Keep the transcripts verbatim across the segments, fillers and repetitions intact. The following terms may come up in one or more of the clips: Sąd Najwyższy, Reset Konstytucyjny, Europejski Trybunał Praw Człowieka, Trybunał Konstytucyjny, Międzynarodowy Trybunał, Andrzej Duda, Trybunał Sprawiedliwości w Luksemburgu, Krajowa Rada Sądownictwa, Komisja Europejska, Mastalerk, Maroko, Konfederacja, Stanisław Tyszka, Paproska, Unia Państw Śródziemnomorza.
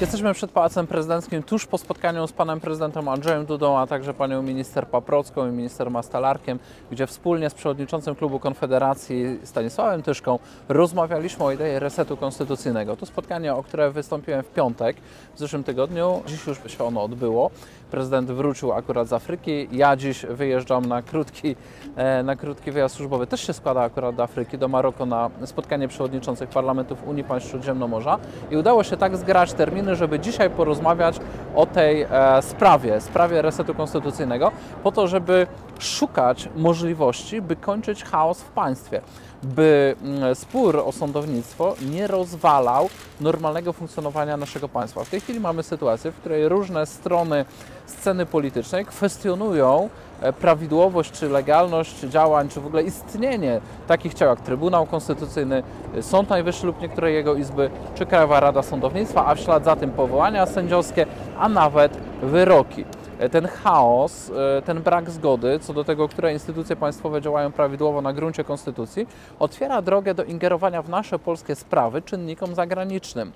Jesteśmy przed Pałacem Prezydenckim tuż po spotkaniu z panem prezydentem Andrzejem Dudą, a także panią minister Paprocką i minister Mastalarkiem, gdzie wspólnie z przewodniczącym klubu Konfederacji Stanisławem Tyszką rozmawialiśmy o idei resetu konstytucyjnego. To spotkanie, o które wystąpiłem w piątek w zeszłym tygodniu. Dziś już się ono odbyło. Prezydent wrócił akurat z Afryki. Ja dziś wyjeżdżam na krótki, na krótki wyjazd służbowy. Też się składa akurat do Afryki, do Maroko na spotkanie przewodniczących parlamentów Unii Państw Śródziemnomorza i udało się tak zgrać terminy, żeby dzisiaj porozmawiać o tej e, sprawie, sprawie resetu konstytucyjnego, po to, żeby szukać możliwości, by kończyć chaos w państwie, by m, spór o sądownictwo nie rozwalał normalnego funkcjonowania naszego państwa. W tej chwili mamy sytuację, w której różne strony sceny politycznej kwestionują prawidłowość czy legalność działań, czy w ogóle istnienie takich ciał jak Trybunał Konstytucyjny, Sąd Najwyższy lub niektóre jego izby, czy Krajowa Rada Sądownictwa, a w ślad za tym powołania sędziowskie, a nawet wyroki. Ten chaos, ten brak zgody co do tego, które instytucje państwowe działają prawidłowo na gruncie konstytucji, otwiera drogę do ingerowania w nasze polskie sprawy czynnikom zagranicznym.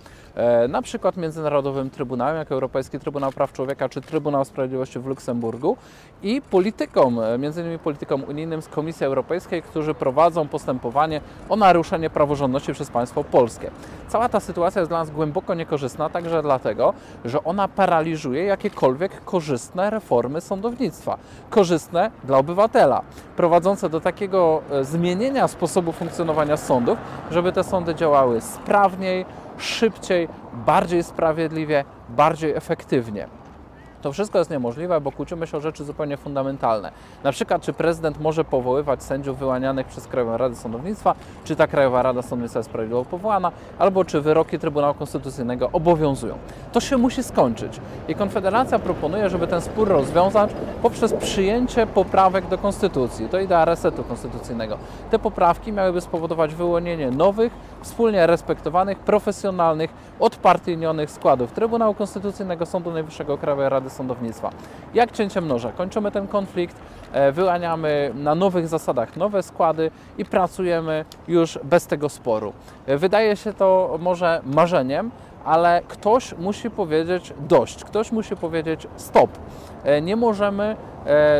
Na przykład Międzynarodowym Trybunałem, jak Europejski Trybunał Praw Człowieka czy Trybunał Sprawiedliwości w Luksemburgu i politykom, między innymi politykom unijnym z Komisji Europejskiej, którzy prowadzą postępowanie o naruszenie praworządności przez państwo polskie. Cała ta sytuacja jest dla nas głęboko niekorzystna, także dlatego, że ona paraliżuje jakiekolwiek korzystne reformy sądownictwa, korzystne dla obywatela, prowadzące do takiego zmienienia sposobu funkcjonowania sądów, żeby te sądy działały sprawniej, szybciej, bardziej sprawiedliwie, bardziej efektywnie. To wszystko jest niemożliwe, bo kłócimy się o rzeczy zupełnie fundamentalne. Na przykład, czy prezydent może powoływać sędziów wyłanianych przez Krajową Radę Sądownictwa, czy ta Krajowa Rada Sądownictwa jest prawidłowo powołana, albo czy wyroki Trybunału Konstytucyjnego obowiązują. To się musi skończyć i Konfederacja proponuje, żeby ten spór rozwiązać poprzez przyjęcie poprawek do Konstytucji. To idea resetu konstytucyjnego. Te poprawki miałyby spowodować wyłonienie nowych, wspólnie respektowanych, profesjonalnych, odpartyjnionych składów Trybunału Konstytucyjnego, Sądu Najwyższego, Krajowej Rady Sądownictwa. Jak cięciem noża kończymy ten konflikt, wyłaniamy na nowych zasadach nowe składy i pracujemy już bez tego sporu. Wydaje się to może marzeniem, ale ktoś musi powiedzieć dość, ktoś musi powiedzieć stop. Nie możemy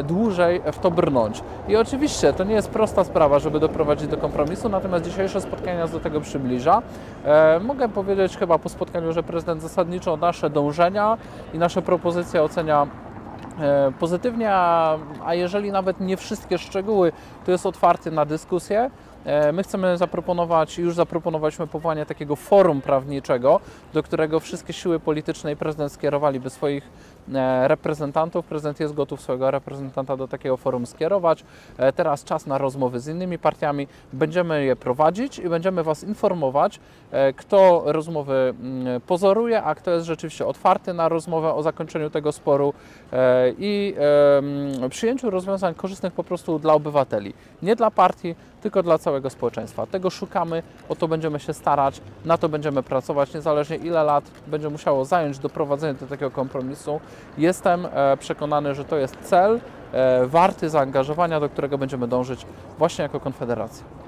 dłużej w to brnąć. I oczywiście to nie jest prosta sprawa, żeby doprowadzić do kompromisu, natomiast dzisiejsze spotkanie nas do tego przybliża. Mogę powiedzieć chyba po spotkaniu, że prezydent zasadniczo nasze dążenia i nasze propozycje ocenia pozytywnie, a jeżeli nawet nie wszystkie szczegóły, to jest otwarty na dyskusję. My chcemy zaproponować, już zaproponowaliśmy powołanie takiego forum prawniczego, do którego wszystkie siły polityczne i prezydent skierowaliby swoich reprezentantów. Prezydent jest gotów swojego reprezentanta do takiego forum skierować. Teraz czas na rozmowy z innymi partiami. Będziemy je prowadzić i będziemy Was informować, kto rozmowy pozoruje, a kto jest rzeczywiście otwarty na rozmowę o zakończeniu tego sporu i przyjęciu rozwiązań korzystnych po prostu dla obywateli. Nie dla partii, tylko dla całego społeczeństwa. Tego szukamy, o to będziemy się starać, na to będziemy pracować, niezależnie ile lat będzie musiało zająć doprowadzenie do takiego kompromisu. Jestem przekonany, że to jest cel warty zaangażowania, do którego będziemy dążyć właśnie jako Konfederacja.